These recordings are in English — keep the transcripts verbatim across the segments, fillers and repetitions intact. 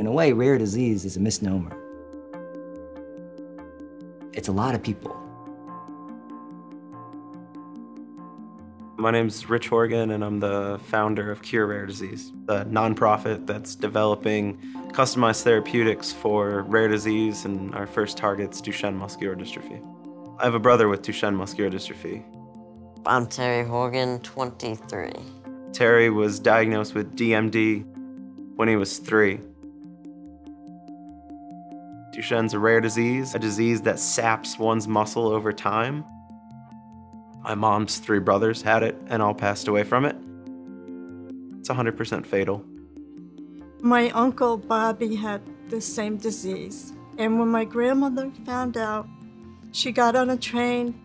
In a way, rare disease is a misnomer. It's a lot of people. My name's Rich Horgan, and I'm the founder of Cure Rare Disease, the nonprofit that's developing customized therapeutics for rare disease, and our first target's Duchenne muscular dystrophy. I have a brother with Duchenne muscular dystrophy. I'm Terry Horgan, twenty-three. Terry was diagnosed with D M D when he was three. Duchenne's a rare disease, a disease that saps one's muscle over time. My mom's three brothers had it and all passed away from it. It's one hundred percent fatal. My uncle Bobby had the same disease. And when my grandmother found out, she got on a train,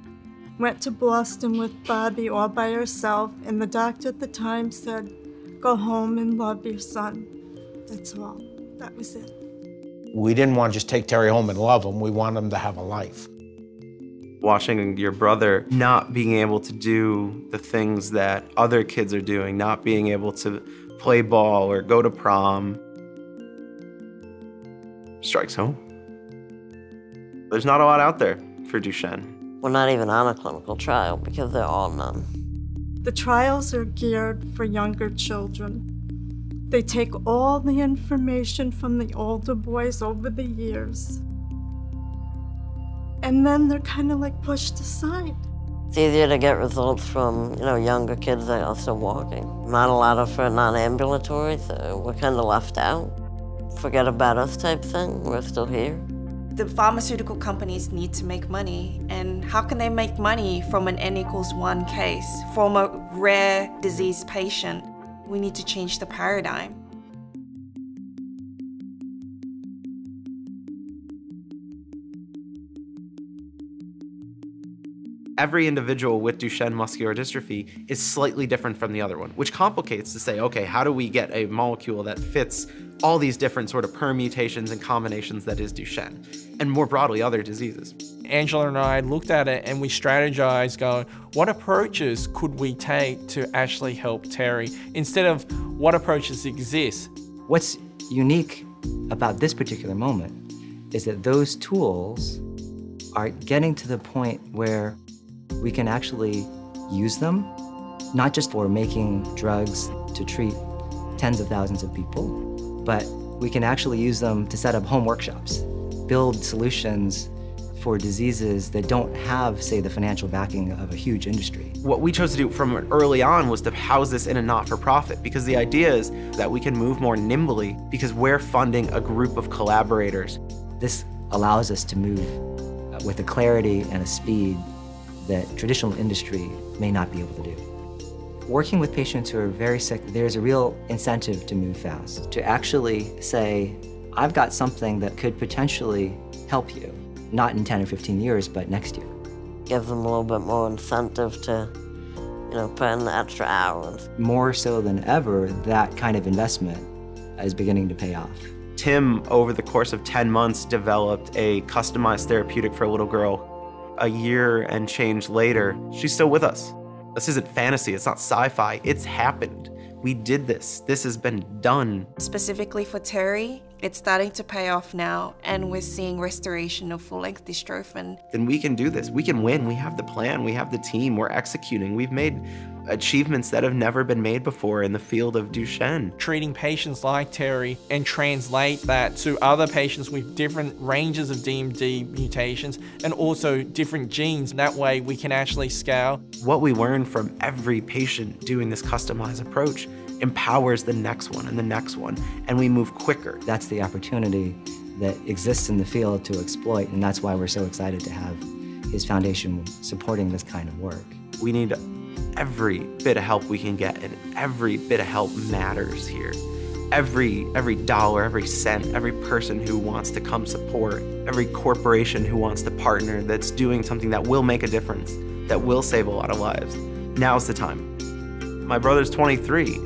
went to Boston with Bobby all by herself, and the doctor at the time said, "Go home and love your son." That's all. That was it. We didn't want to just take Terry home and love him. We wanted him to have a life. Watching your brother not being able to do the things that other kids are doing, not being able to play ball or go to prom, strikes home. There's not a lot out there for Duchenne. We're not even on a clinical trial because they're all none. The trials are geared for younger children. They take all the information from the older boys over the years. And then they're kind of like pushed aside. It's easier to get results from, you know, younger kids that are still walking. Not a lot of for non-ambulatory, so we're kind of left out. Forget about us type thing, we're still here. The pharmaceutical companies need to make money, and how can they make money from an N equals one case, from a rare disease patient? We need to change the paradigm. Every individual with Duchenne muscular dystrophy is slightly different from the other one, which complicates to say, okay, how do we get a molecule that fits all these different sort of permutations and combinations that is Duchenne, and more broadly, other diseases? Angela and I looked at it and we strategized going, what approaches could we take to actually help Terry, instead of what approaches exist? What's unique about this particular moment is that those tools are getting to the point where we can actually use them, not just for making drugs to treat tens of thousands of people, but we can actually use them to set up home workshops, build solutions for diseases that don't have, say, the financial backing of a huge industry. What we chose to do from early on was to house this in a not-for-profit, because the idea is that we can move more nimbly because we're funding a group of collaborators. This allows us to move with a clarity and a speed that traditional industry may not be able to do. Working with patients who are very sick, there's a real incentive to move fast, to actually say, I've got something that could potentially help you, not in ten or fifteen years, but next year. Give them a little bit more incentive to, you know, put in the extra hours. More so than ever, that kind of investment is beginning to pay off. Tim, over the course of ten months, developed a customized therapeutic for a little girl. A year and change later, she's still with us. This isn't fantasy, it's not sci-fi, it's happened. We did this, this has been done. Specifically for Terry, it's starting to pay off now, and we're seeing restoration of full-length dystrophin. Then we can do this, we can win, we have the plan, we have the team, we're executing. We've made achievements that have never been made before in the field of Duchenne. Treating patients like Terry and translate that to other patients with different ranges of D M D mutations and also different genes. That way we can actually scale. What we learn from every patient doing this customized approach empowers the next one and the next one, and we move quicker. That's the opportunity that exists in the field to exploit, and that's why we're so excited to have his foundation supporting this kind of work. We need every bit of help we can get, and every bit of help matters here. Every, every dollar, every cent, every person who wants to come support, every corporation who wants to partner that's doing something that will make a difference, that will save a lot of lives. Now's the time. My brother's twenty-three.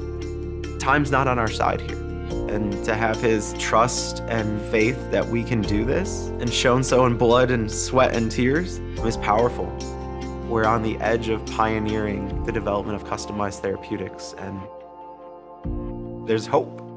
Time's not on our side here. And to have his trust and faith that we can do this, and shown so in blood and sweat and tears, is powerful. We're on the edge of pioneering the development of customized therapeutics, and there's hope.